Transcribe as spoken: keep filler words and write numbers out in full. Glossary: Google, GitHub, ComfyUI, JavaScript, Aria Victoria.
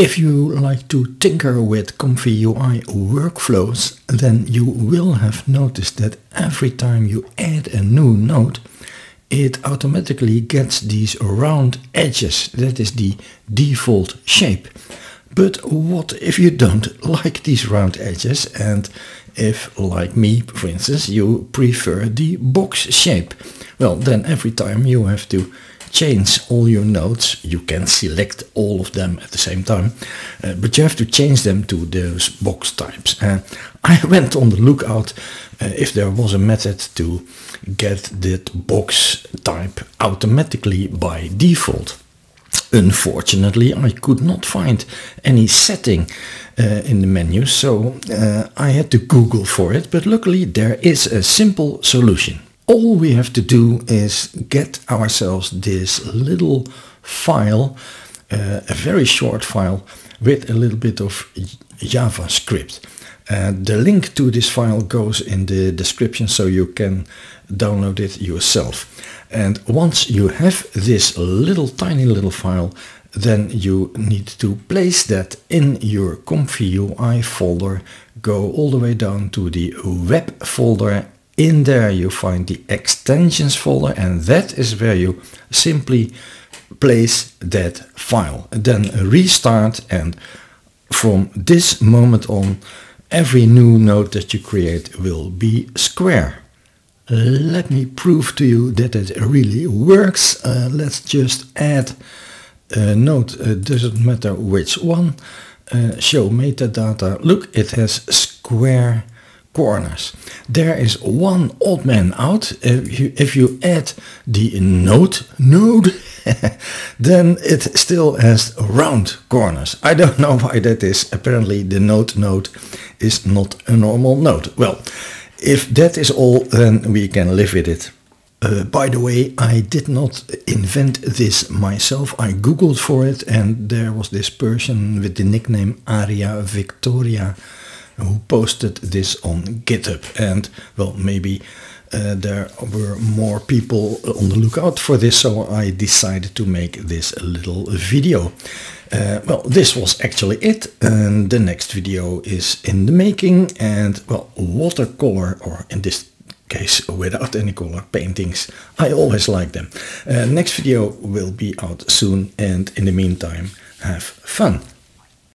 If you like to tinker with ComfyUI workflows, then you will have noticed that every time you add a new node, it automatically gets these round edges. That is the default shape. But what if you don't like these round edges, and if, like me for instance, you prefer the box shape? Well, then every time you have to change all your nodes. You can select all of them at the same time, uh, but you have to change them to those box types. Uh, I went on the lookout uh, if there was a method to get that box type automatically by default. Unfortunately, I could not find any setting uh, in the menu, so uh, I had to Google for it, but luckily there is a simple solution. All we have to do is get ourselves this little file, uh, a very short file with a little bit of JavaScript. Uh, the link to this file goes in the description, so you can download it yourself. And once you have this little tiny little file, then you need to place that in your ComfyUI folder. Go all the way down to the web folder. In there you find the extensions folder, and that is where you simply place that file. Then restart, and from this moment on, every new node that you create will be square. Let me prove to you that it really works. Uh, let's just add a node, it doesn't matter which one. Uh, show metadata. Look, it has square corners. There is one odd man out. If you, if you add the node node, then it still has round corners. I don't know why that is. Apparently the node node is not a normal node. Well, if that is all, then we can live with it. Uh, by the way, I did not invent this myself. I googled for it, and there was this person with the nickname Aria Victoria who posted this on GitHub, and well, maybe uh, there were more people on the lookout for this, so I decided to make this little video. Uh, well, this was actually it, and the next video is in the making. And well, watercolor, or in this case without any color, paintings, I always like them. Uh, next video will be out soon, and in the meantime, have fun!